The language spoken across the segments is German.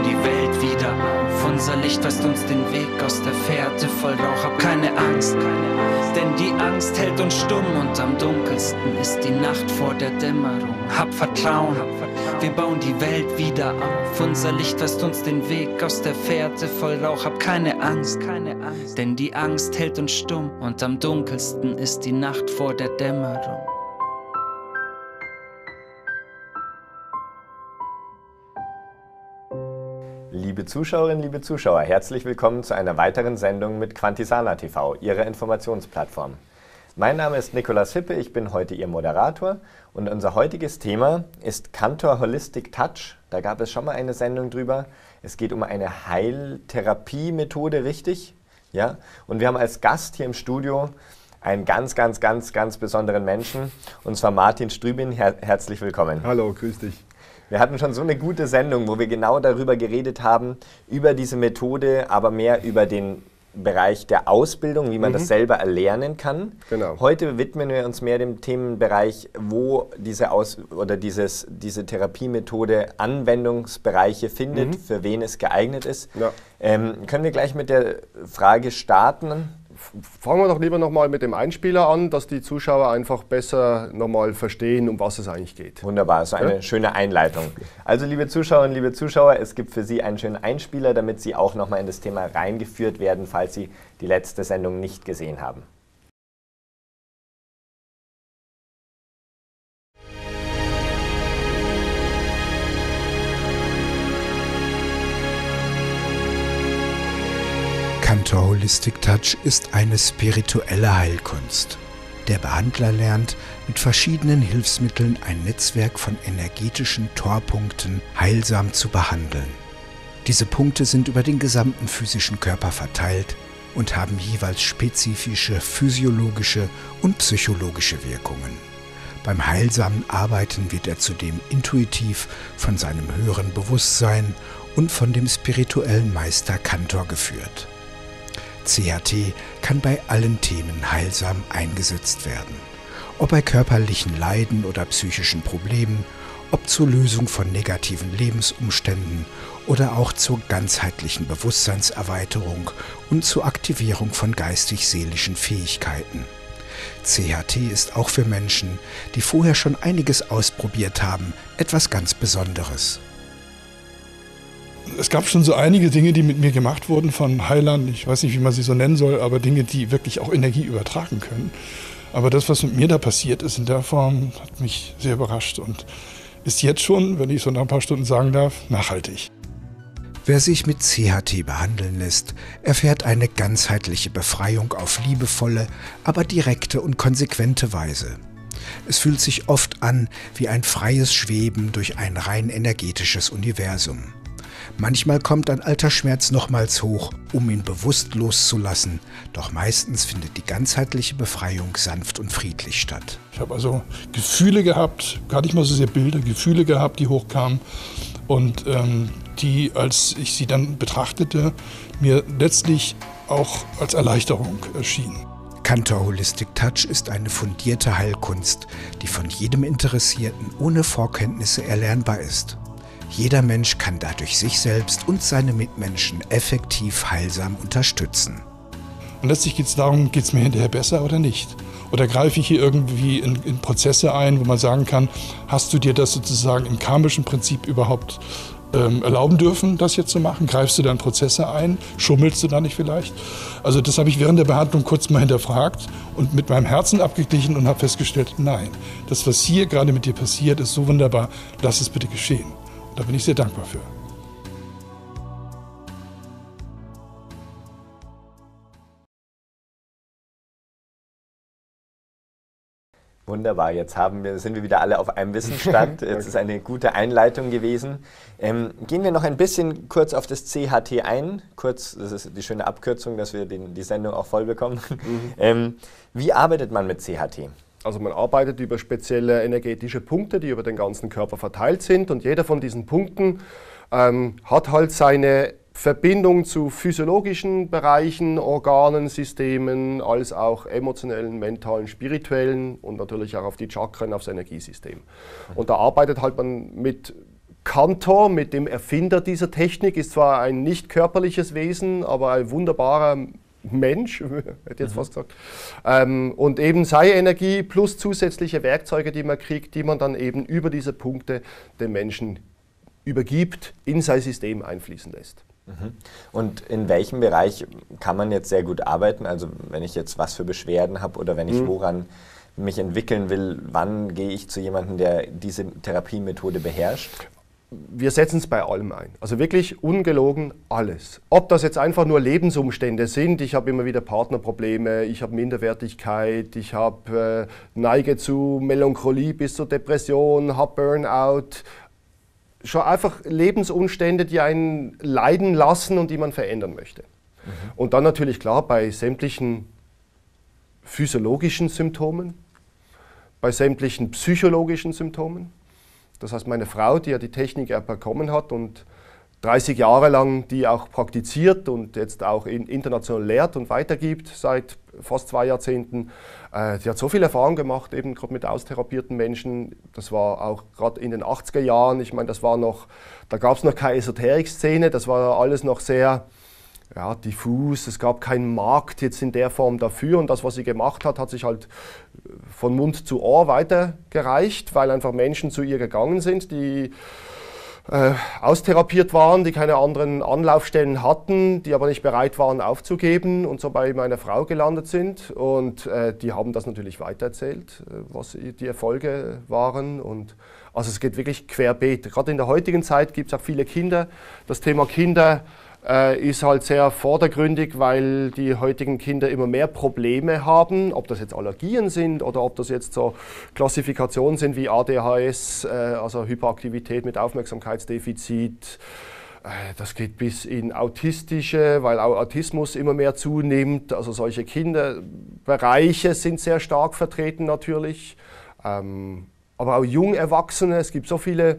bauen die Welt wieder auf. Unser Licht weist uns den Weg aus der Fährte voll Rauch ab. Keine Angst, denn die Angst hält uns stumm. Und am dunkelsten ist die Nacht vor der Dämmerung. Hab Vertrauen, wir bauen die Welt wieder auf. Unser Licht weist uns den Weg aus der Fährte voll Rauch ab. Keine Angst, denn die Angst hält uns stumm. Und am dunkelsten ist die Nacht vor der Dämmerung. Liebe Zuschauerinnen, liebe Zuschauer, herzlich willkommen zu einer weiteren Sendung mit Quantisana TV, Ihrer Informationsplattform. Mein Name ist Nikolaus Hippe, ich bin heute Ihr Moderator und unser heutiges Thema ist Cantor Holistic Touch. Da gab es schon mal eine Sendung drüber. Es geht um eine Heiltherapiemethode, richtig? Ja? Und wir haben als Gast hier im Studio einen ganz besonderen Menschen, und zwar Martin Strübin. Herzlich willkommen. Hallo, grüß dich. Wir hatten schon so eine gute Sendung, wo wir genau darüber geredet haben, über diese Methode, aber mehr über den Bereich der Ausbildung, wie man das selber erlernen kann. Genau. Heute widmen wir uns mehr dem Themenbereich, wo diese Therapiemethode Anwendungsbereiche findet, für wen es geeignet ist. Ja. Können wir gleich mit der Frage starten? Fangen wir doch lieber nochmal mit dem Einspieler an, dass die Zuschauer einfach besser nochmal verstehen, um was es eigentlich geht. Wunderbar, so eine schöne Einleitung. Also liebe Zuschauerinnen, liebe Zuschauer, es gibt für Sie einen schönen Einspieler, damit Sie auch nochmal in das Thema reingeführt werden, falls Sie die letzte Sendung nicht gesehen haben. Cantor Holistic Touch ist eine spirituelle Heilkunst. Der Behandler lernt, mit verschiedenen Hilfsmitteln ein Netzwerk von energetischen Torpunkten heilsam zu behandeln. Diese Punkte sind über den gesamten physischen Körper verteilt und haben jeweils spezifische physiologische und psychologische Wirkungen. Beim heilsamen Arbeiten wird er zudem intuitiv von seinem höheren Bewusstsein und von dem spirituellen Meister Cantor geführt. CHT kann bei allen Themen heilsam eingesetzt werden. Ob bei körperlichen Leiden oder psychischen Problemen, ob zur Lösung von negativen Lebensumständen oder auch zur ganzheitlichen Bewusstseinserweiterung und zur Aktivierung von geistig-seelischen Fähigkeiten. CHT ist auch für Menschen, die vorher schon einiges ausprobiert haben, etwas ganz Besonderes. Es gab schon so einige Dinge, die mit mir gemacht wurden von Heilern, ich weiß nicht, wie man sie so nennen soll, aber Dinge, die wirklich auch Energie übertragen können. Aber das, was mit mir da passiert ist in der Form, hat mich sehr überrascht und ist jetzt schon, wenn ich so nach ein paar Stunden sagen darf, nachhaltig. Wer sich mit CHT behandeln lässt, erfährt eine ganzheitliche Befreiung auf liebevolle, aber direkte und konsequente Weise. Es fühlt sich oft an wie ein freies Schweben durch ein rein energetisches Universum. Manchmal kommt ein alter Schmerz nochmals hoch, um ihn bewusst loszulassen, doch meistens findet die ganzheitliche Befreiung sanft und friedlich statt. Ich habe also Gefühle gehabt, gar nicht mal so sehr Bilder, Gefühle gehabt, die hochkamen und die, als ich sie dann betrachtete, mir letztlich auch als Erleichterung erschienen. Cantor Holistic Touch ist eine fundierte Heilkunst, die von jedem Interessierten ohne Vorkenntnisse erlernbar ist. Jeder Mensch kann dadurch sich selbst und seine Mitmenschen effektiv heilsam unterstützen. Und letztlich geht es darum, geht es mir hinterher besser oder nicht? Oder greife ich hier irgendwie in Prozesse ein, wo man sagen kann, hast du dir das sozusagen im karmischen Prinzip überhaupt erlauben dürfen, das jetzt zu machen? Greifst du dann Prozesse ein? Schummelst du da nicht vielleicht? Also das habe ich während der Behandlung kurz mal hinterfragt und mit meinem Herzen abgeglichen und habe festgestellt, nein, das, was hier gerade mit dir passiert, ist so wunderbar, lass es bitte geschehen. Da bin ich sehr dankbar für. Wunderbar, jetzt sind wir wieder alle auf einem Wissensstand. Jetzt ist eine gute Einleitung gewesen. Gehen wir noch ein bisschen kurz auf das CHT ein. Kurz, das ist die schöne Abkürzung, dass wir die Sendung auch voll bekommen. Wie arbeitet man mit CHT? Also man arbeitet über spezielle energetische Punkte, die über den ganzen Körper verteilt sind, und jeder von diesen Punkten hat halt seine Verbindung zu physiologischen Bereichen, Organen, Systemen, als auch emotionellen, mentalen, spirituellen und natürlich auch auf die Chakren, aufs Energiesystem. Und da arbeitet halt man mit Cantor, mit dem Erfinder dieser Technik, ist zwar ein nicht körperliches Wesen, aber ein wunderbarer Mensch, hätte ich jetzt fast gesagt, und eben Sei-Energie plus zusätzliche Werkzeuge, die man kriegt, die man dann eben über diese Punkte den Menschen übergibt, in sein System einfließen lässt. Und in welchem Bereich kann man jetzt sehr gut arbeiten? Also wenn ich jetzt was für Beschwerden habe oder wenn ich woran mich entwickeln will, wann gehe ich zu jemandem, der diese Therapiemethode beherrscht? Wir setzen es bei allem ein. Also wirklich ungelogen alles. Ob das jetzt einfach nur Lebensumstände sind, ich habe immer wieder Partnerprobleme, ich habe Minderwertigkeit, ich habe Neige zu Melancholie bis zur Depression, habe Burnout. Schon einfach Lebensumstände, die einen leiden lassen und die man verändern möchte. Und dann natürlich klar bei sämtlichen physiologischen Symptomen, bei sämtlichen psychologischen Symptomen. Das heißt, meine Frau, die ja die Technik bekommen hat und 30 Jahre lang die auch praktiziert und jetzt auch international lehrt und weitergibt seit fast 2 Jahrzehnten, die hat so viel Erfahrung gemacht, eben gerade mit austherapierten Menschen. Das war auch gerade in den 80er Jahren, ich meine, das war noch, da gab es noch keine Esoterik-Szene, das war alles noch sehr diffus, es gab keinen Markt jetzt in der Form dafür, und das, was sie gemacht hat, hat sich halt von Mund zu Ohr weitergereicht, weil einfach Menschen zu ihr gegangen sind, die austherapiert waren, die keine anderen Anlaufstellen hatten, die aber nicht bereit waren aufzugeben und so bei meiner Frau gelandet sind, und die haben das natürlich weitererzählt, was die Erfolge waren, und also es geht wirklich querbeet. Gerade in der heutigen Zeit gibt es auch viele Kinder, das Thema Kinder ist halt sehr vordergründig, weil die heutigen Kinder immer mehr Probleme haben, ob das jetzt Allergien sind oder ob das jetzt so Klassifikationen sind wie ADHS, also Hyperaktivität mit Aufmerksamkeitsdefizit. Das geht bis in autistische, weil auch Autismus immer mehr zunimmt. Also solche Kinderbereiche sind sehr stark vertreten natürlich. Aber auch Jungerwachsene, es gibt so viele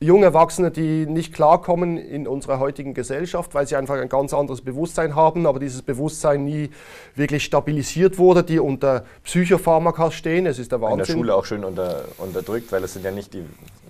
junge Erwachsene, die nicht klarkommen in unserer heutigen Gesellschaft, weil sie einfach ein ganz anderes Bewusstsein haben, aber dieses Bewusstsein nie wirklich stabilisiert wurde, die unter Psychopharmaka stehen. Es ist der Wahnsinn. In der Schule auch schön unterdrückt, weil es sind ja nicht die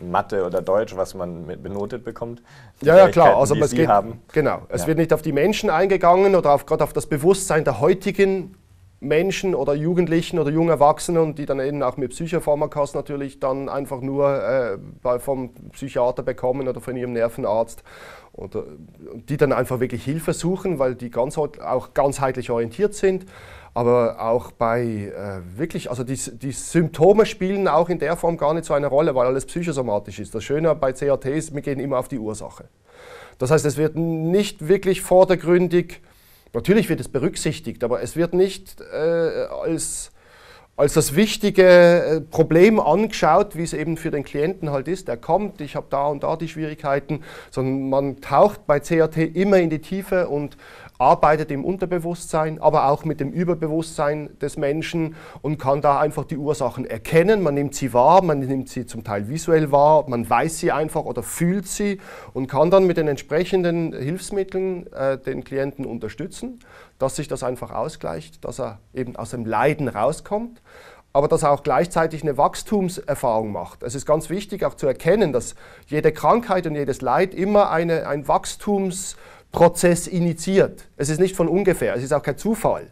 Mathe oder Deutsch, was man benotet bekommt. Ja, klar. Also es geht, genau. Es wird nicht auf die Menschen eingegangen oder gerade auf das Bewusstsein der heutigen Menschen oder Jugendlichen oder jungen Erwachsenen, die dann eben auch mit Psychopharmaka natürlich dann einfach nur vom Psychiater bekommen oder von ihrem Nervenarzt, oder die dann einfach wirklich Hilfe suchen, weil die auch ganzheitlich orientiert sind. Aber auch bei wirklich, also die Symptome spielen auch in der Form gar nicht so eine Rolle, weil alles psychosomatisch ist. Das Schöne bei CAT ist, wir gehen immer auf die Ursache. Das heißt, es wird nicht wirklich vordergründig. Natürlich wird es berücksichtigt, aber es wird nicht als das wichtige Problem angeschaut, wie es eben für den Klienten halt ist. Er kommt, ich habe da und da die Schwierigkeiten, sondern man taucht bei CAT immer in die Tiefe und arbeitet im Unterbewusstsein, aber auch mit dem Überbewusstsein des Menschen und kann da einfach die Ursachen erkennen. Man nimmt sie wahr, man nimmt sie zum Teil visuell wahr, man weiß sie einfach oder fühlt sie und kann dann mit den entsprechenden Hilfsmitteln den Klienten unterstützen, dass sich das einfach ausgleicht, dass er eben aus dem Leiden rauskommt, aber dass er auch gleichzeitig eine Wachstumserfahrung macht. Es ist ganz wichtig auch zu erkennen, dass jede Krankheit und jedes Leid immer ein Wachstumsprozess initiiert. Es ist nicht von ungefähr, es ist auch kein Zufall.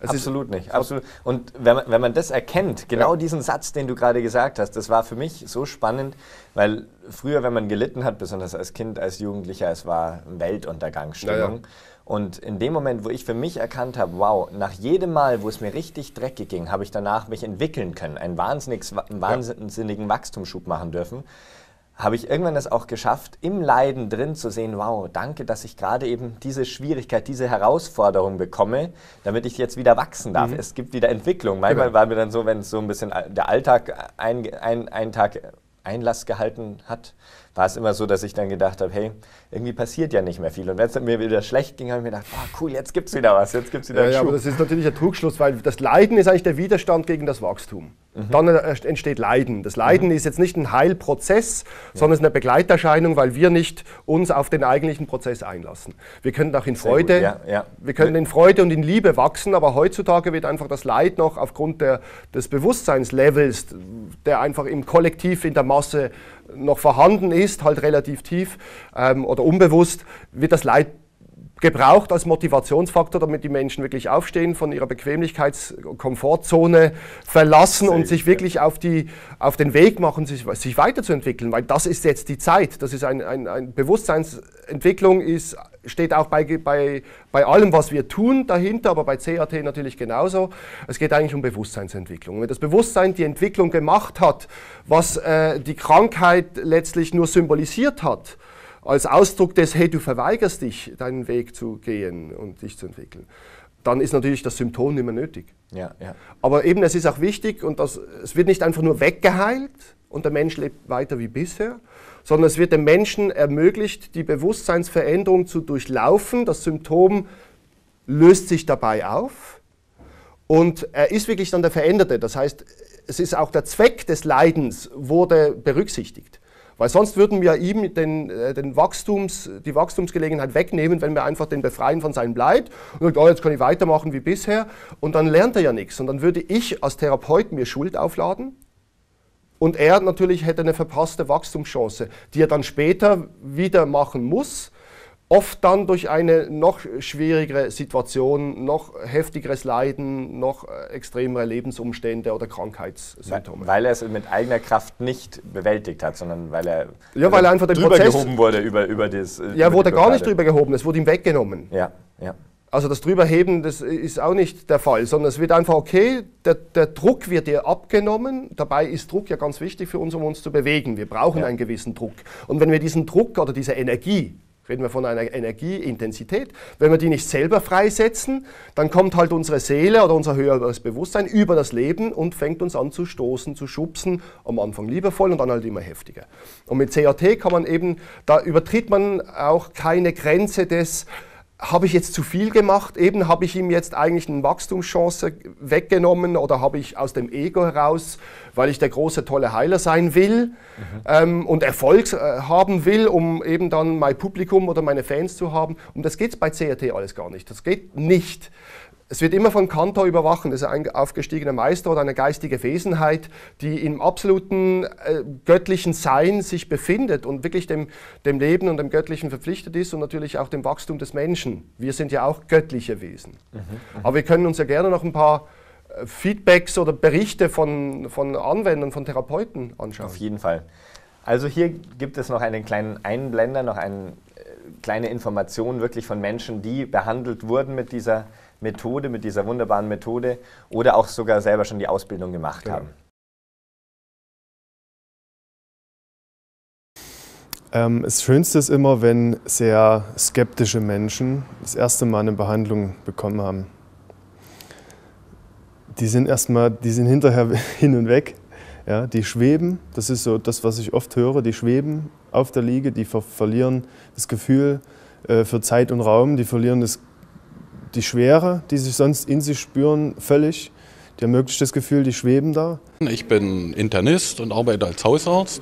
Absolut nicht. Absolut. Und wenn man das erkennt, genau diesen Satz, den du gerade gesagt hast, das war für mich so spannend, weil früher, wenn man gelitten hat, besonders als Kind, als Jugendlicher, es war Weltuntergangsstimmung. Und in dem Moment, wo ich für mich erkannt habe, wow, nach jedem Mal, wo es mir richtig dreckig ging, habe ich danach mich entwickeln können, einen wahnsinnigen Wachstumsschub machen dürfen, habe ich irgendwann das auch geschafft, im Leiden drin zu sehen, wow, danke, dass ich gerade eben diese Schwierigkeit, diese Herausforderung bekomme, damit ich jetzt wieder wachsen darf. Es gibt wieder Entwicklung. Manchmal war mir dann so, wenn es so ein bisschen der Alltag einen Tag Einlass gehalten hat, war es immer so, dass ich dann gedacht habe, hey, irgendwie passiert ja nicht mehr viel. Und wenn es mir wieder schlecht ging, habe ich mir gedacht, boah, cool, jetzt gibt es wieder was, jetzt gibt es wieder einen Schub. Aber das ist natürlich ein Trugschluss, weil das Leiden ist eigentlich der Widerstand gegen das Wachstum. Dann entsteht Leiden. Das Leiden ist jetzt nicht ein Heilprozess, sondern es ist eine Begleiterscheinung, weil wir nicht uns auf den eigentlichen Prozess einlassen. Wir können auch in Freude, wir können in Freude und in Liebe wachsen, aber heutzutage wird einfach das Leid noch aufgrund des Bewusstseinslevels, der einfach im Kollektiv, in der Masse noch vorhanden ist, halt relativ tief oder unbewusst, wird das Leid gebraucht als Motivationsfaktor, damit die Menschen wirklich aufstehen, von ihrer Bequemlichkeits-Komfortzone verlassen und sich wirklich auf den Weg machen, sich weiterzuentwickeln, weil das ist jetzt die Zeit. Das ist ein Bewusstseinsentwicklung, steht auch bei allem, was wir tun, dahinter, aber bei CAT natürlich genauso. Es geht eigentlich um Bewusstseinsentwicklung. Wenn das Bewusstsein die Entwicklung gemacht hat, was die Krankheit letztlich nur symbolisiert hat, als Ausdruck des, hey, du verweigerst dich, deinen Weg zu gehen und dich zu entwickeln, dann ist natürlich das Symptom nicht mehr nötig. Aber eben, es ist auch wichtig, und es wird nicht einfach nur weggeheilt und der Mensch lebt weiter wie bisher, sondern es wird dem Menschen ermöglicht, die Bewusstseinsveränderung zu durchlaufen. Das Symptom löst sich dabei auf und er ist wirklich dann der Veränderte. Das heißt, es ist auch der Zweck des Leidens wurde berücksichtigt. Weil sonst würden wir ihm die Wachstumsgelegenheit wegnehmen, wenn wir einfach den befreien von seinem Leid und sagen, oh, jetzt kann ich weitermachen wie bisher. Und dann lernt er ja nichts. Und dann würde ich als Therapeut mir Schuld aufladen. Und er natürlich hätte eine verpasste Wachstumschance, die er dann später wieder machen muss. Oft dann durch eine noch schwierigere Situation, noch heftigeres Leiden, noch extremere Lebensumstände oder Krankheitssymptome. Weil er es mit eigener Kraft nicht bewältigt hat, sondern weil er weil er einfach den drüber Prozess gehoben wurde über das. Er wurde gar nicht drüber gehoben, es wurde ihm weggenommen. Also das Drüberheben, das ist auch nicht der Fall, sondern es wird einfach, okay, der Druck wird dir abgenommen. Dabei ist Druck ja ganz wichtig für uns, um uns zu bewegen. Wir brauchen einen gewissen Druck. Und wenn wir diesen Druck oder diese Energie, reden wir von einer Energieintensität, wenn wir die nicht selber freisetzen, dann kommt halt unsere Seele oder unser höheres Bewusstsein über das Leben und fängt uns an zu stoßen, zu schubsen, am Anfang liebevoll und dann halt immer heftiger. Und mit CAT kann man eben, da übertritt man auch keine Grenze des, habe ich jetzt zu viel gemacht, eben habe ich ihm jetzt eigentlich eine Wachstumschance weggenommen oder habe ich aus dem Ego heraus, weil ich der große, tolle Heiler sein will und Erfolg haben will, um eben dann mein Publikum oder meine Fans zu haben. Um das geht es bei CAT alles gar nicht. Das geht nicht. Es wird immer von Cantor überwachen, das ist ein aufgestiegener Meister oder eine geistige Wesenheit, die im absoluten göttlichen Sein sich befindet und wirklich dem Leben und dem Göttlichen verpflichtet ist und natürlich auch dem Wachstum des Menschen. Wir sind ja auch göttliche Wesen. Aber wir können uns ja gerne noch ein paar Feedbacks oder Berichte von Anwendern, von Therapeuten anschauen. Auf jeden Fall. Also hier gibt es noch einen kleinen Einblender, noch eine kleine Information wirklich von Menschen, die behandelt wurden mit dieser Methode, mit dieser wunderbaren Methode oder auch sogar selber schon die Ausbildung gemacht haben. Das Schönste ist immer, wenn sehr skeptische Menschen das erste Mal eine Behandlung bekommen haben. Die sind hinterher hin und weg. Ja, die schweben, das ist so das, was ich oft höre, die schweben auf der Liege, die verlieren das Gefühl für Zeit und Raum, die verlieren die Schwere, die sich sonst in sich spüren, völlig. Die ermöglicht das Gefühl, die schweben da. Ich bin Internist und arbeite als Hausarzt.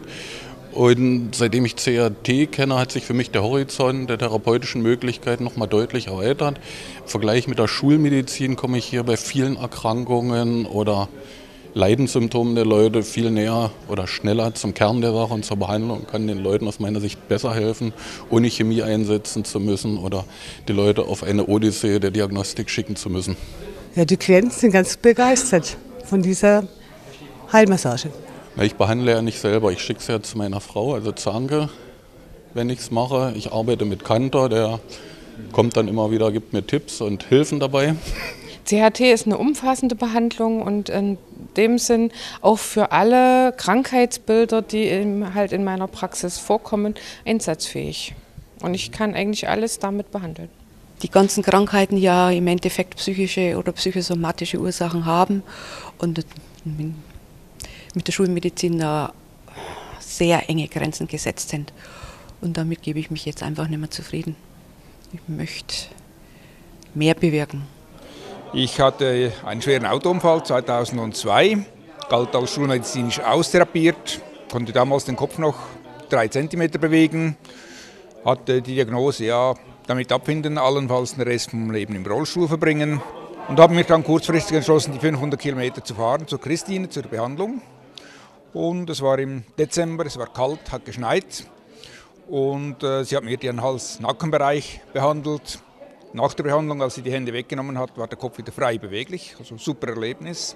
Und seitdem ich CAT kenne, hat sich für mich der Horizont der therapeutischen Möglichkeiten noch mal deutlich erweitert. Im Vergleich mit der Schulmedizin komme ich hier bei vielen Erkrankungen oder Leidenssymptomen der Leute viel näher oder schneller zum Kern der Sache und zur Behandlung, kann den Leuten aus meiner Sicht besser helfen, ohne Chemie einsetzen zu müssen oder die Leute auf eine Odyssee der Diagnostik schicken zu müssen. Ja, die Klienten sind ganz begeistert von dieser Heilmassage. Ich behandle ja nicht selber, ich schicke es ja zu meiner Frau, also Zanke, wenn ich es mache. Ich arbeite mit Cantor, der kommt dann immer wieder, gibt mir Tipps und Hilfen dabei. CAT ist eine umfassende Behandlung und in dem Sinn auch für alle Krankheitsbilder, die halt in meiner Praxis vorkommen, einsatzfähig. Und ich kann eigentlich alles damit behandeln. Die ganzen Krankheiten ja im Endeffekt psychische oder psychosomatische Ursachen haben und mit der Schulmedizin da sehr enge Grenzen gesetzt sind. Und damit gebe ich mich jetzt einfach nicht mehr zufrieden. Ich möchte mehr bewirken. Ich hatte einen schweren Autounfall 2002 galt als schulmedizinisch austherapiert, konnte damals den Kopf noch 3 Zentimeter bewegen, hatte die Diagnose, ja, damit abfinden, allenfalls den Rest vom Leben im Rollstuhl verbringen. Und habe mich dann kurzfristig entschlossen, die 500 Kilometer zu fahren, zu Christine, zur Behandlung. Und es war im Dezember, es war kalt, hat geschneit. Und sie hat mir ihren Hals-Nackenbereich behandelt. Nach der Behandlung, als sie die Hände weggenommen hat, war der Kopf wieder frei beweglich, also super Erlebnis.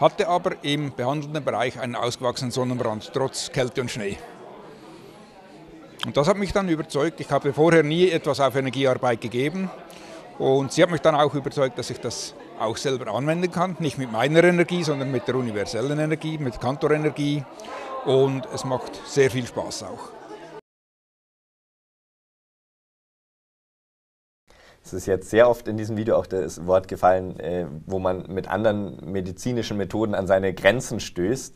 Hatte aber im behandelnden Bereich einen ausgewachsenen Sonnenbrand, trotz Kälte und Schnee. Und das hat mich dann überzeugt. Ich habe vorher nie etwas auf Energiearbeit gegeben. Und sie hat mich dann auch überzeugt, dass ich das auch selber anwenden kann. Nicht mit meiner Energie, sondern mit der universellen Energie, mit Cantor-Energie. Und es macht sehr viel Spaß auch. Es ist jetzt sehr oft in diesem Video auch das Wort gefallen, wo man mit anderen medizinischen Methoden an seine Grenzen stößt.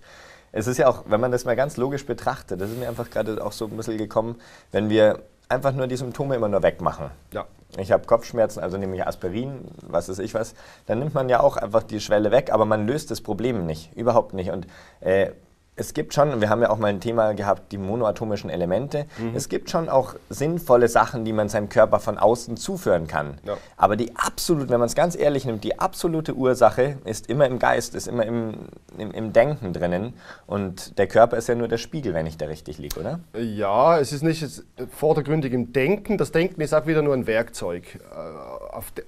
Es ist ja auch, wenn man das mal ganz logisch betrachtet, das ist mir einfach gerade auch so ein bisschen gekommen, wenn wir einfach nur die Symptome immer nur wegmachen. Ja. Ich habe Kopfschmerzen, also nehme ich Aspirin, was weiß ich was, dann nimmt man ja auch einfach die Schwelle weg, aber man löst das Problem nicht, überhaupt nicht. Und es gibt schon, wir haben ja auch mal ein Thema gehabt, die monoatomischen Elemente, es gibt schon auch sinnvolle Sachen, die man seinem Körper von außen zuführen kann. Ja. Aber die absolute, wenn man es ganz ehrlich nimmt, die absolute Ursache ist immer im Geist, ist immer im Denken drinnen. Und der Körper ist ja nur der Spiegel, wenn ich da richtig liege, oder? Ja, es ist nicht vordergründig im Denken. Das Denken ist auch wieder nur ein Werkzeug.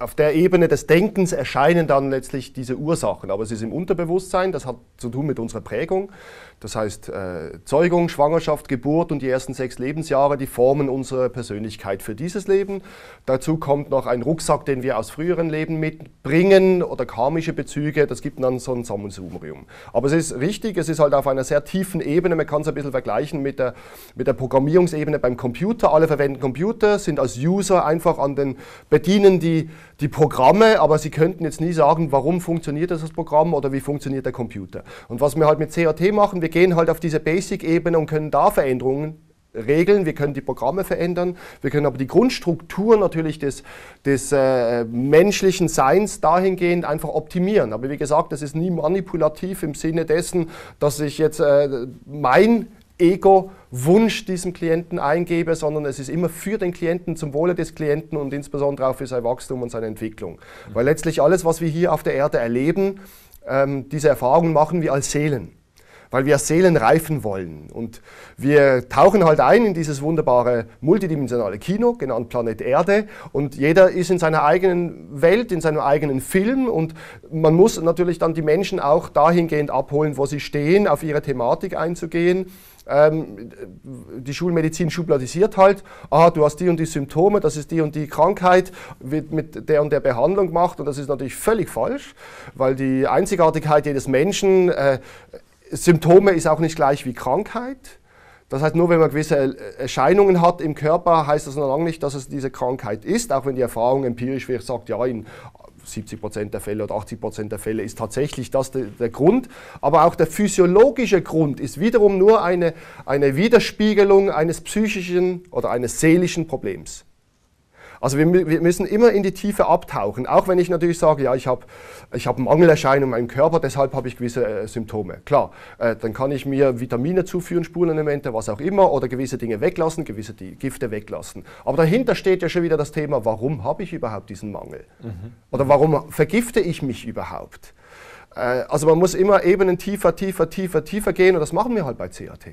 Auf der Ebene des Denkens erscheinen dann letztlich diese Ursachen. Aber es ist im Unterbewusstsein, das hat zu tun mit unserer Prägung. Das heißt, Zeugung, Schwangerschaft, Geburt und die ersten 6 Lebensjahre, die formen unsere Persönlichkeit für dieses Leben. Dazu kommt noch ein Rucksack, den wir aus früheren Leben mitbringen oder karmische Bezüge. Das gibt dann so ein Sammelsurium. Aber es ist richtig, es ist halt auf einer sehr tiefen Ebene. Man kann es ein bisschen vergleichen mit der Programmierungsebene beim Computer. Alle verwenden Computer, sind als User einfach an den Bedienen die Programme, aber sie könnten jetzt nie sagen, warum funktioniert das Programm oder wie funktioniert der Computer. Und was wir halt mit CAT machen, wir gehen halt auf diese Basic-Ebene und können da Veränderungen regeln, wir können die Programme verändern, wir können aber die Grundstruktur natürlich des menschlichen Seins dahingehend einfach optimieren. Aber wie gesagt, das ist nie manipulativ im Sinne dessen, dass ich jetzt mein Ego-Wunsch diesem Klienten eingebe, sondern es ist immer für den Klienten, zum Wohle des Klienten und insbesondere auch für sein Wachstum und seine Entwicklung. Weil letztlich alles, was wir hier auf der Erde erleben, diese Erfahrungen machen wir als Seelen. Weil wir als Seelen reifen wollen. Und wir tauchen halt ein in dieses wunderbare multidimensionale Kino, genannt Planet Erde. Und jeder ist in seiner eigenen Welt, in seinem eigenen Film. Und man muss natürlich dann die Menschen auch dahingehend abholen, wo sie stehen, auf ihre Thematik einzugehen. Die Schulmedizin schubladisiert halt, aha, du hast die und die Symptome, das ist die und die Krankheit, wird mit der und der Behandlung gemacht. Und das ist natürlich völlig falsch, weil die Einzigartigkeit jedes Menschen, Symptome ist auch nicht gleich wie Krankheit. Das heißt, nur wenn man gewisse Erscheinungen hat im Körper, heißt das noch lange nicht, dass es diese Krankheit ist, auch wenn die Erfahrung empirisch wird, sagt, ja, in 70% der Fälle oder 80% der Fälle ist tatsächlich das der Grund. Aber auch der physiologische Grund ist wiederum nur eine Widerspiegelung eines psychischen oder eines seelischen Problems. Also wir müssen immer in die Tiefe abtauchen, auch wenn ich natürlich sage, ja, ich hab Mangelerscheinungen in meinem Körper, deshalb habe ich gewisse Symptome. Klar, dann kann ich mir Vitamine zuführen, Spurenelemente, was auch immer, oder gewisse Dinge weglassen, gewisse Gifte weglassen. Aber dahinter steht ja schon wieder das Thema, warum habe ich überhaupt diesen Mangel? Oder warum vergifte ich mich überhaupt? Also man muss immer Ebenen tiefer gehen und das machen wir halt bei CAT.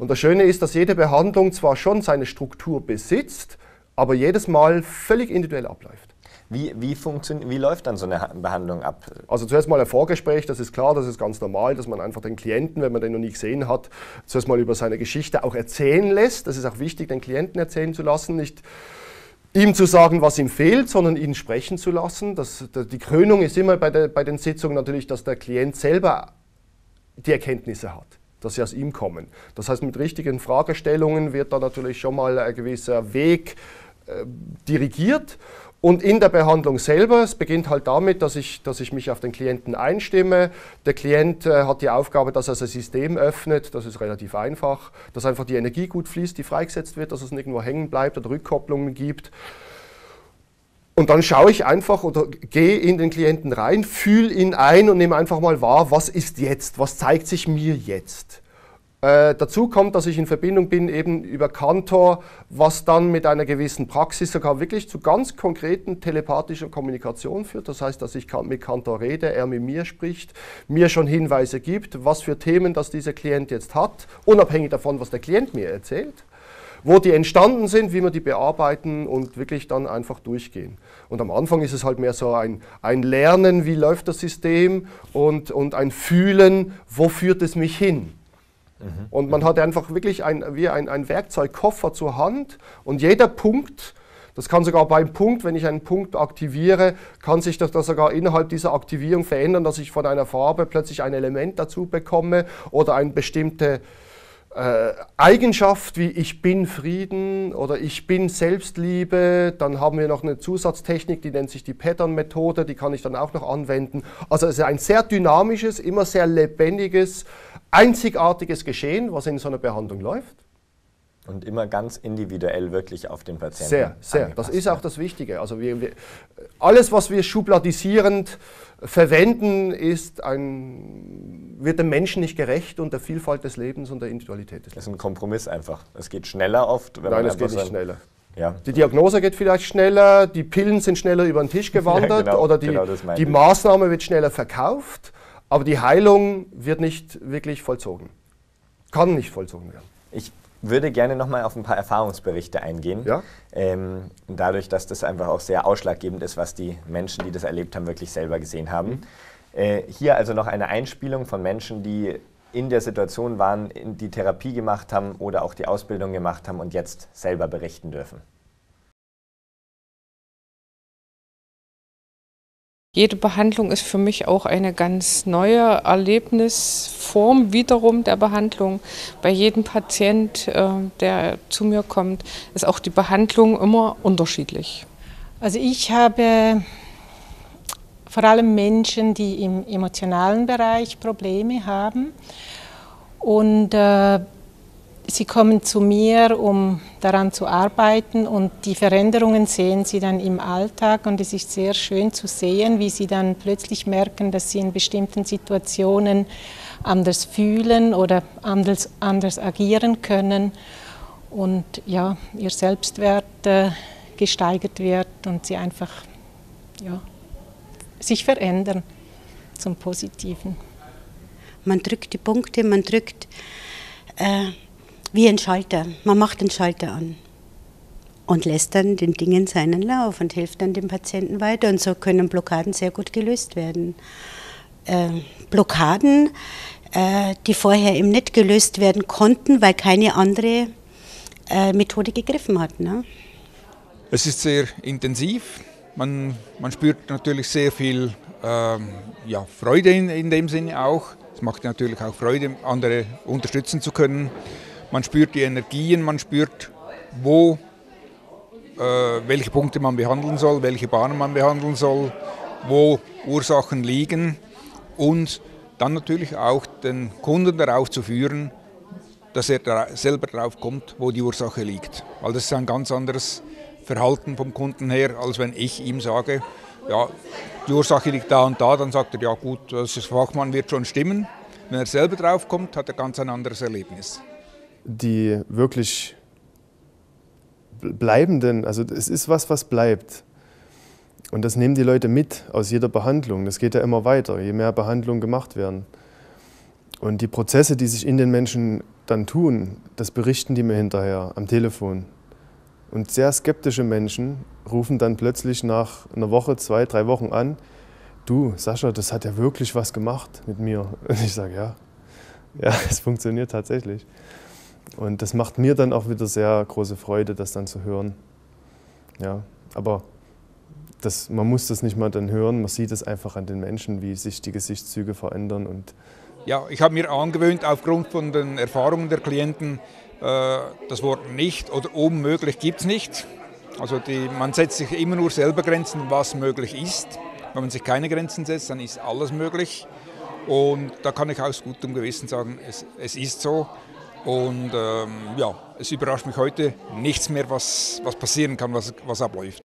Und das Schöne ist, dass jede Behandlung zwar schon seine Struktur besitzt, aber jedes Mal völlig individuell abläuft. Wie läuft dann so eine Behandlung ab? Also zuerst mal ein Vorgespräch, das ist klar, das ist ganz normal, dass man einfach den Klienten, wenn man den noch nie gesehen hat, zuerst mal über seine Geschichte auch erzählen lässt. Das ist auch wichtig, den Klienten erzählen zu lassen, nicht ihm zu sagen, was ihm fehlt, sondern ihn sprechen zu lassen. Die Krönung ist immer bei den Sitzungen natürlich, dass der Klient selber die Erkenntnisse hat, dass sie aus ihm kommen. Das heißt, mit richtigen Fragestellungen wird da natürlich schon mal ein gewisser Weg dirigiert. Und in der Behandlung selber, es beginnt halt damit, dass ich mich auf den Klienten einstimme. Der Klient hat die Aufgabe, dass er sein System öffnet, das ist relativ einfach, dass einfach die Energie gut fließt, die freigesetzt wird, dass es nirgendwo hängen bleibt oder Rückkopplungen gibt. Und dann schaue ich einfach oder gehe in den Klienten rein, fühle ihn ein und nehme einfach mal wahr, was ist jetzt, was zeigt sich mir jetzt. Dazu kommt, dass ich in Verbindung bin eben über Cantor, was dann mit einer gewissen Praxis sogar wirklich zu ganz konkreten telepathischer Kommunikation führt. Das heißt, dass ich mit Cantor rede, er mit mir spricht, mir schon Hinweise gibt, was für Themen das dieser Klient jetzt hat, unabhängig davon, was der Klient mir erzählt, wo die entstanden sind, wie wir die bearbeiten und wirklich dann einfach durchgehen. Und am Anfang ist es halt mehr so ein Lernen, wie läuft das System und ein Fühlen, wo führt es mich hin. Mhm. Und man hat einfach wirklich wie ein Werkzeugkoffer zur Hand und jeder Punkt, das kann sogar beim Punkt, wenn ich einen Punkt aktiviere, kann sich das sogar innerhalb dieser Aktivierung verändern, dass ich von einer Farbe plötzlich ein Element dazu bekomme oder eine bestimmte Eigenschaft wie ich bin Frieden oder ich bin Selbstliebe, dann haben wir noch eine Zusatztechnik, die nennt sich die Pattern-Methode, die kann ich dann auch noch anwenden. Also es ist ein sehr dynamisches, immer sehr lebendiges, einzigartiges Geschehen, was in so einer Behandlung läuft. Und immer ganz individuell wirklich auf den Patienten. Sehr, sehr. Das ist auch das Wichtige. Also alles, was wir schubladisierend verwenden, wird dem Menschen nicht gerecht und der Vielfalt des Lebens und der Individualität des Lebens. Das ist ein Kompromiss einfach. Es geht schneller oft. Wenn Nein, es geht nicht schneller. Ja. Die Diagnose geht vielleicht schneller, die Pillen sind schneller über den Tisch gewandert ja, genau, oder die Maßnahme wird schneller verkauft, aber die Heilung wird nicht wirklich vollzogen. Kann nicht vollzogen werden. Ich würde gerne nochmal auf ein paar Erfahrungsberichte eingehen. Ja? Dadurch, dass das einfach auch sehr ausschlaggebend ist, was die Menschen, die das erlebt haben, wirklich selber gesehen haben. Mhm. Hier also noch eine Einspielung von Menschen, die in der Situation waren, die Therapie gemacht haben oder auch die Ausbildung gemacht haben und jetzt selber berichten dürfen. Jede Behandlung ist für mich auch eine ganz neue Erlebnisform wiederum der Behandlung. Bei jedem Patient, der zu mir kommt, ist auch die Behandlung immer unterschiedlich. Also ich habe vor allem Menschen, die im emotionalen Bereich Probleme haben. Und sie kommen zu mir, um daran zu arbeiten und die Veränderungen sehen sie dann im Alltag und es ist sehr schön zu sehen, wie sie dann plötzlich merken, dass sie in bestimmten Situationen anders fühlen oder anders agieren können und ja, ihr Selbstwert gesteigert wird und sie einfach ja, sich verändern zum Positiven. Man drückt die Punkte, man drückt wie ein Schalter. Man macht den Schalter an und lässt dann den Dingen seinen Lauf und hilft dann dem Patienten weiter. Und so können Blockaden sehr gut gelöst werden. Blockaden, die vorher eben nicht gelöst werden konnten, weil keine andere Methode gegriffen hat. Ne? Es ist sehr intensiv. Man spürt natürlich sehr viel ja, Freude in dem Sinne auch. Es macht natürlich auch Freude, andere unterstützen zu können. Man spürt die Energien, man spürt, welche Punkte man behandeln soll, welche Bahnen man behandeln soll, wo Ursachen liegen und dann natürlich auch den Kunden darauf zu führen, dass er selber drauf kommt, wo die Ursache liegt. Weil das ist ein ganz anderes Verhalten vom Kunden her, als wenn ich ihm sage, ja, die Ursache liegt da und da, dann sagt er, ja gut, das Fachmann wird schon stimmen. Wenn er selber drauf kommt, hat er ganz ein anderes Erlebnis. Die wirklich bleibenden, also es ist was bleibt. Und das nehmen die Leute mit aus jeder Behandlung. Das geht ja immer weiter, je mehr Behandlungen gemacht werden. Und die Prozesse, die sich in den Menschen dann tun, das berichten die mir hinterher am Telefon. Und sehr skeptische Menschen rufen dann plötzlich nach einer Woche, 2, 3 Wochen an, du Sascha, das hat ja wirklich was gemacht mit mir. Und ich sage, ja, es funktioniert tatsächlich. Und das macht mir dann auch wieder sehr große Freude, das dann zu hören. Ja, aber man muss das nicht mal dann hören, man sieht es einfach an den Menschen, wie sich die Gesichtszüge verändern. Und ja, ich habe mir angewöhnt, aufgrund von den Erfahrungen der Klienten, das Wort nicht oder unmöglich gibt es nicht. Also man setzt sich immer nur selber Grenzen, was möglich ist. Wenn man sich keine Grenzen setzt, dann ist alles möglich. Und da kann ich aus gutem Gewissen sagen, es ist so. Und ja, es überrascht mich heute nichts mehr, was passieren kann, was abläuft.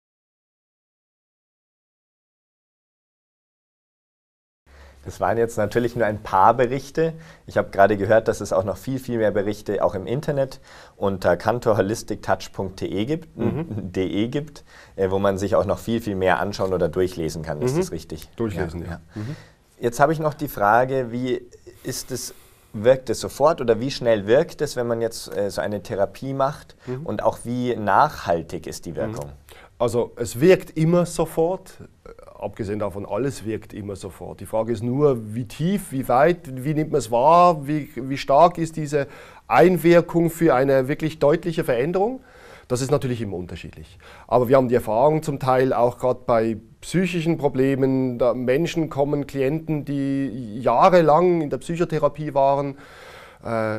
Das waren jetzt natürlich nur ein paar Berichte. Ich habe gerade gehört, dass es auch noch viel, viel mehr Berichte auch im Internet unter cantorholistictouch.de gibt, wo man sich auch noch viel, viel mehr anschauen oder durchlesen kann. Ist das richtig? Durchlesen, ja. Jetzt habe ich noch die Frage, wie ist es, wirkt es sofort oder wie schnell wirkt es, wenn man jetzt so eine Therapie macht und auch wie nachhaltig ist die Wirkung? Also es wirkt immer sofort. Abgesehen davon, alles wirkt immer sofort. Die Frage ist nur, wie tief, wie weit, wie nimmt man es wahr, wie stark ist diese Einwirkung für eine wirklich deutliche Veränderung? Das ist natürlich immer unterschiedlich. Aber wir haben die Erfahrung zum Teil auch gerade bei psychischen Problemen. Da Menschen kommen, Klienten, die jahrelang in der Psychotherapie waren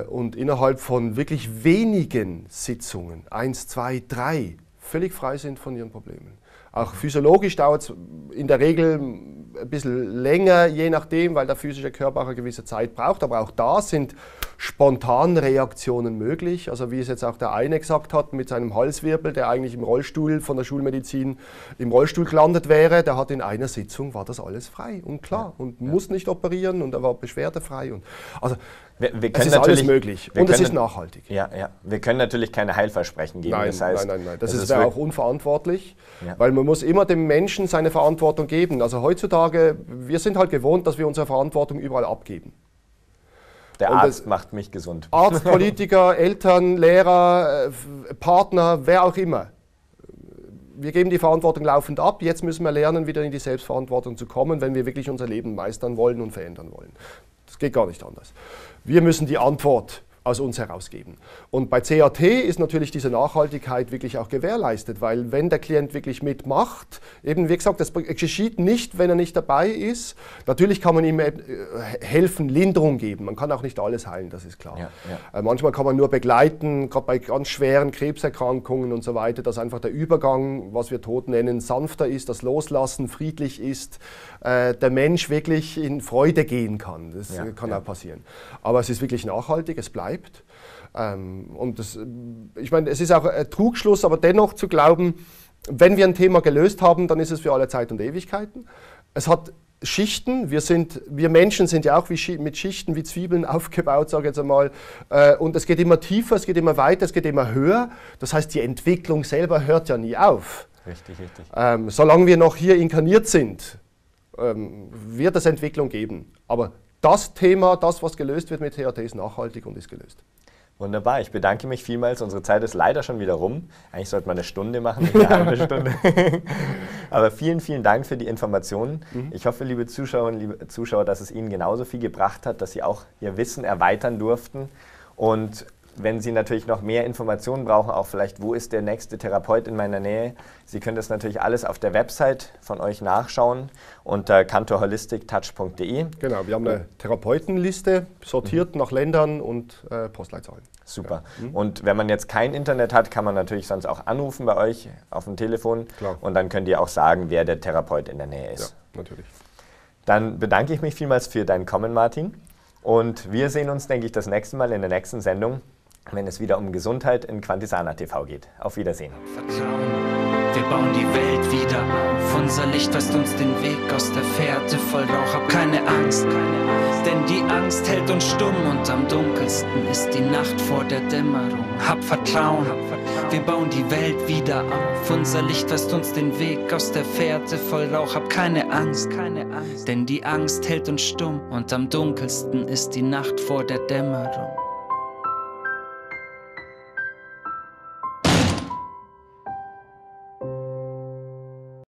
und innerhalb von wirklich wenigen Sitzungen, 1, 2, 3, völlig frei sind von ihren Problemen. Auch physiologisch dauert es in der Regel ein bisschen länger, je nachdem, weil der physische Körper auch eine gewisse Zeit braucht. Aber auch da sind spontane Reaktionen möglich. Also wie es jetzt auch der eine gesagt hat, mit seinem Halswirbel, der eigentlich im Rollstuhl von der Schulmedizin im Rollstuhl gelandet wäre, der hat in einer Sitzung, war das alles frei und klar und muss nicht operieren und er war beschwerdefrei. Und also es ist alles möglich und es ist nachhaltig. Ja, ja. Wir können natürlich keine Heilversprechen geben. Nein, das heißt, nein. Das wäre auch unverantwortlich, weil man muss immer dem Menschen seine Verantwortung geben. Also heutzutage, wir sind halt gewohnt, dass wir unsere Verantwortung überall abgeben. Der Arzt macht mich gesund. Arzt, Politiker, Eltern, Lehrer, Partner, wer auch immer. Wir geben die Verantwortung laufend ab. Jetzt müssen wir lernen, wieder in die Selbstverantwortung zu kommen, wenn wir wirklich unser Leben meistern wollen und verändern wollen. Das geht gar nicht anders. Wir müssen die Antwort aus uns herausgeben. Und bei CAT ist natürlich diese Nachhaltigkeit wirklich auch gewährleistet, weil wenn der Klient wirklich mitmacht, eben wie gesagt, das geschieht nicht, wenn er nicht dabei ist. Natürlich kann man ihm helfen, Linderung geben. Man kann auch nicht alles heilen, das ist klar. Ja, ja. Manchmal kann man nur begleiten, gerade bei ganz schweren Krebserkrankungen und so weiter, dass einfach der Übergang, was wir Tod nennen, sanfter ist, das Loslassen friedlich ist, der Mensch wirklich in Freude gehen kann. Das kann auch passieren. Aber es ist wirklich nachhaltig, es bleibt. Und das, ich meine, es ist auch ein Trugschluss, aber dennoch zu glauben, wenn wir ein Thema gelöst haben, dann ist es für alle Zeit und Ewigkeiten. Es hat Schichten, wir Menschen sind ja auch mit Schichten wie Zwiebeln aufgebaut, sage ich jetzt einmal. Und es geht immer tiefer, es geht immer weiter, es geht immer höher. Das heißt, die Entwicklung selber hört ja nie auf. Richtig, richtig. Solange wir noch hier inkarniert sind, wird es Entwicklung geben. Aber das Thema, das, was gelöst wird mit TAT, ist nachhaltig und ist gelöst. Wunderbar, ich bedanke mich vielmals. Unsere Zeit ist leider schon wieder rum. Eigentlich sollte man eine Stunde machen, nicht eine halbe Stunde. Aber vielen, vielen Dank für die Informationen. Ich hoffe, liebe Zuschauerinnen, liebe Zuschauer, dass es Ihnen genauso viel gebracht hat, dass Sie auch Ihr Wissen erweitern durften. Und wenn Sie natürlich noch mehr Informationen brauchen, auch vielleicht, wo ist der nächste Therapeut in meiner Nähe, Sie können das natürlich alles auf der Website von euch nachschauen unter cantorholistictouch.de. Genau, wir haben eine Therapeutenliste, sortiert nach Ländern und Postleitzahlen. Super. Ja. Und wenn man jetzt kein Internet hat, kann man natürlich sonst auch anrufen bei euch auf dem Telefon. Klar. Und dann könnt ihr auch sagen, wer der Therapeut in der Nähe ist. Ja, natürlich. Dann bedanke ich mich vielmals für dein Kommen, Martin. Und wir sehen uns, denke ich, das nächste Mal in der nächsten Sendung, wenn es wieder um Gesundheit in Quantisana TV geht. Auf Wiedersehen. Vertrauen, wir bauen die Welt wieder auf. Unser Licht weist uns den Weg aus der Fährte voll Rauch. Hab keine Angst, denn die Angst hält uns stumm und am dunkelsten ist die Nacht vor der Dämmerung. Hab Vertrauen, wir bauen die Welt wieder auf. Unser Licht weist uns den Weg aus der Fährte voll Rauch. Hab keine Angst, denn die Angst hält uns stumm und am dunkelsten ist die Nacht vor der Dämmerung.